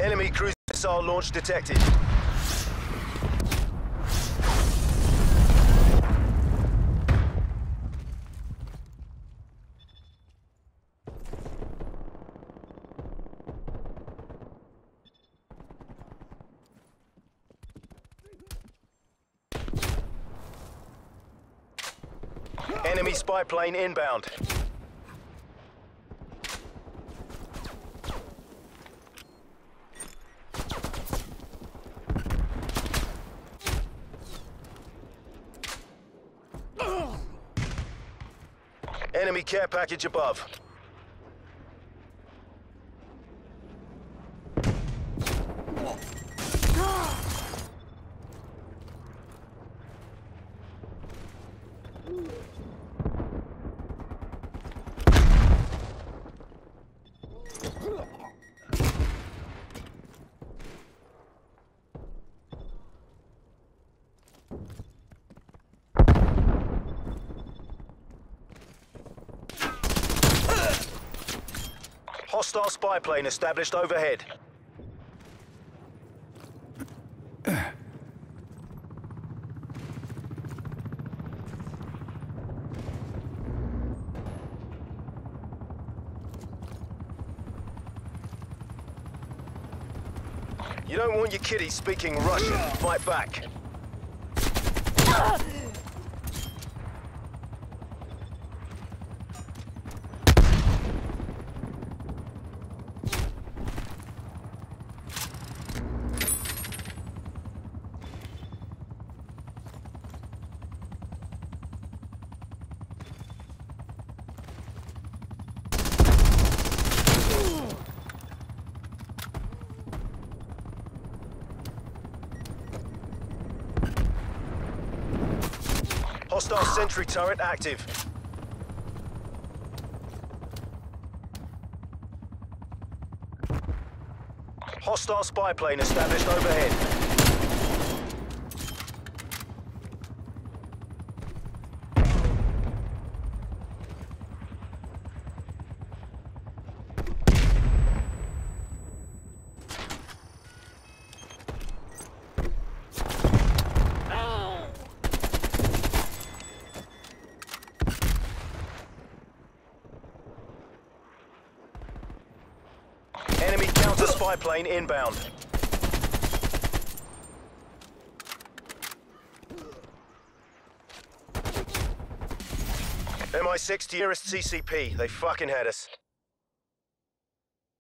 Enemy cruise missile launch detected. Enemy spy plane inbound. Enemy care package above. Hostile spy plane established overhead. You don't want your kiddies speaking Russian. Fight back. Hostile sentry turret active. Hostile spy plane established overhead. Spy plane inbound. MI6 to nearest CCP. They fucking had us.